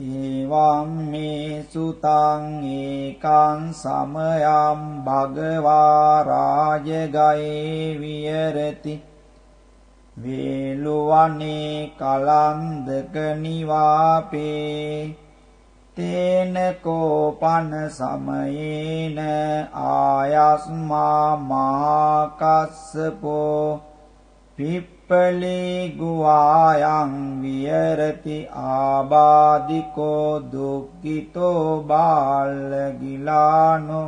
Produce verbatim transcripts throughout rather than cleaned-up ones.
Evam me sutaṃ ekaṃ samayaṃ bhagavā rājagaye viyarati veluvane kalandaka nivāpe tena kopana samayena āyasmā mahā kassapo pippali guāyaṃ viyarati ābādhiko dukkito bālagilāno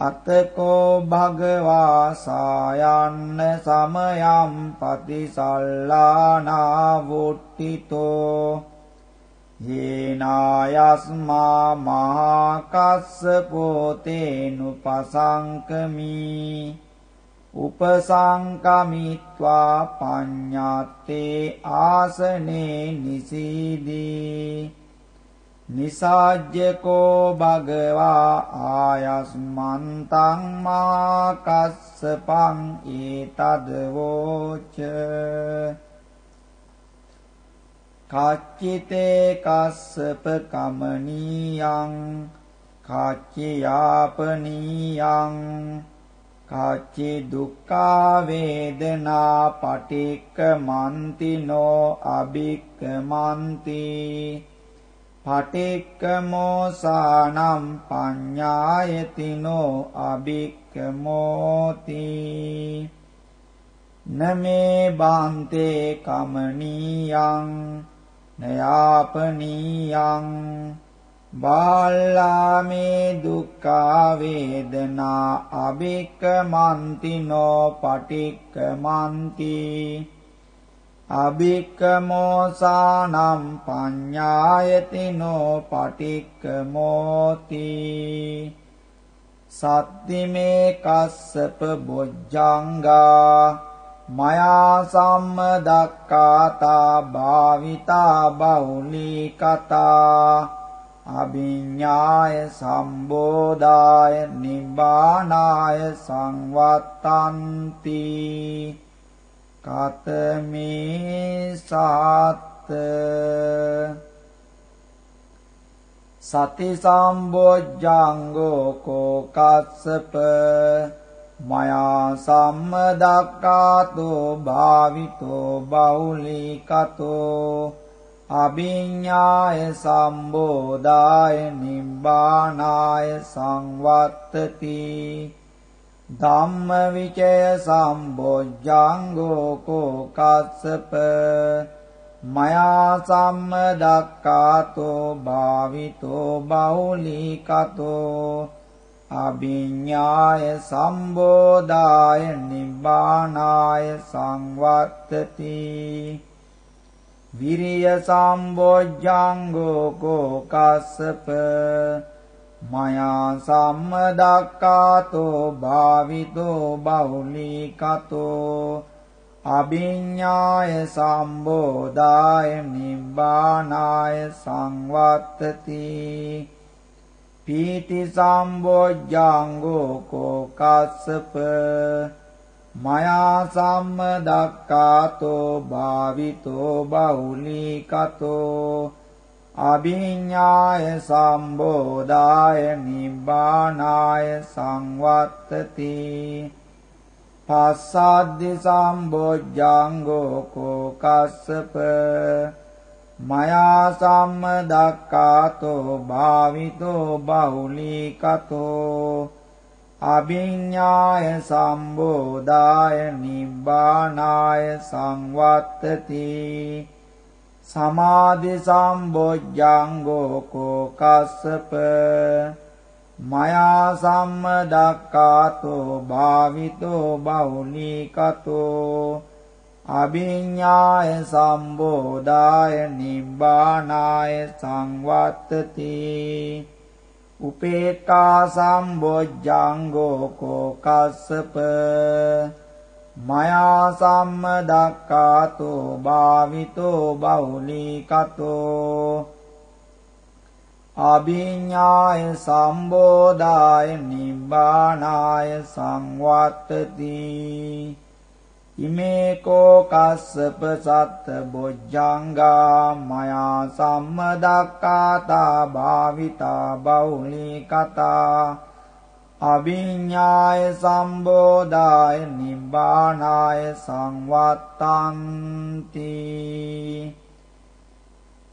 Atako bhagavā sāyanna samayam patisallāna vuttito Yena yasmā mahā kassapo tenupasaṅkami Upasaṅkamitvā paññātte āsane nisīdi Nisājjako bhagavā āyasmantaṃ mahā kassapaṃ etadvoca kaccite kassapa kamaniyaṃ kacciyāpanīyaṃ kacci dukkha vedanā patikkamanti no abhikkamanti Patikamo sāṇaṃ paññāyati no abhikkamoti Name bhante kamaniyaṃ nayāpanīyaṃ Bāllā me dukkha vedanā abhikkamanti no patikkamanti Abhikkamo sāṇaṃ paññāyati no patikkamoti Sattime kassapa bojjhanga Maya sammadakkhātā bhāvitā bahulīkatā Abhiññāya sambodhāya nibbānāya samvattanti Katami satta Sati sambojjhango ko kassapa Maya sammadakkhāto bhāvito bahulīkato Abhiññāya sambodhāya nibbānāya samvattati Dhamma vicaya sambojjhango ko kassapa Maya sammadakkhāto bhāvito bahulīkato Abhiññāya sambodhāya nibbānāya samvattati Viriya sambojjhango ko kassapa Maya sammadakkhāto bhāvito bahulīkato Abhiññāya sambodhāya nibbānāya samvattati Pīti sambojjhango ko kassapa Maya sammadakkhāto bhāvito bahulīkato Abhiññāya sambodhāya nibbānāya samvattati Passaddi sambojjhango ko kassapa Maya sammadakkhāto bhāvito bahulīkato Abhiññāya sambodhāya nibbānāya samvattati Samādhi sambojjhango ko kassapa Maya sammadakkhāto bhāvito bahulīkato Abhiññāya sambodhāya nibbānāya samvattati Upekkha sambojjhango ko kassapa Maya sammadakkhāto bhāvito bahulīkato Abhiññāya sambodhāya nibbānāya samvattati ඉමේකෝ කස්සප සත් බොජ්ජංගා මයා සම්මදක්කාතා භාවිතා බෞලී කතා අභිඤ්ඤාය සම්බෝධාය නිබ්බානාය සංවත්තන්ති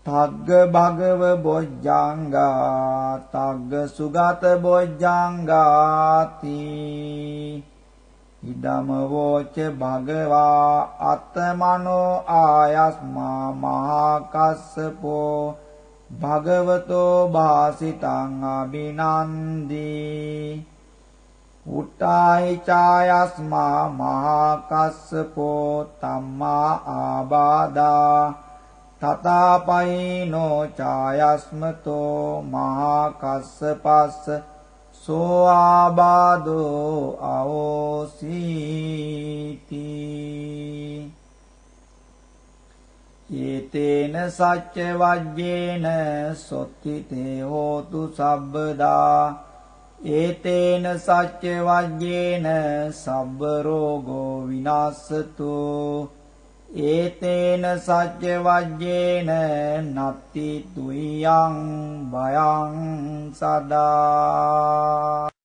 තග්ග භගව බොජ්ජංගා තග්ග සුගත බොජ්ජංගාති ඉදම වෝච භගවා අත්තමනෝ ආයස්මා මහා කස්සපෝ භගවතෝ භාසිතං අබිනන්දී උට්ටායි චායස්මා මහා කස්සපෝ තම්මා ආබාධා තථාපයිනෝ චායස්මතෝ මහා කස්සපස්ස සෝ ආබාධෝ අවෝසීති යේතේන සච්ච වජ්ජේන සොත්තිතේ හෝතු සබ්බදා ඒතේන සච්ච වජ්ජේන සබ්බ රෝගෝ විනාශතු ඒතේන සච්ච වජ්ජේන නත්ති තුයං භයං සදා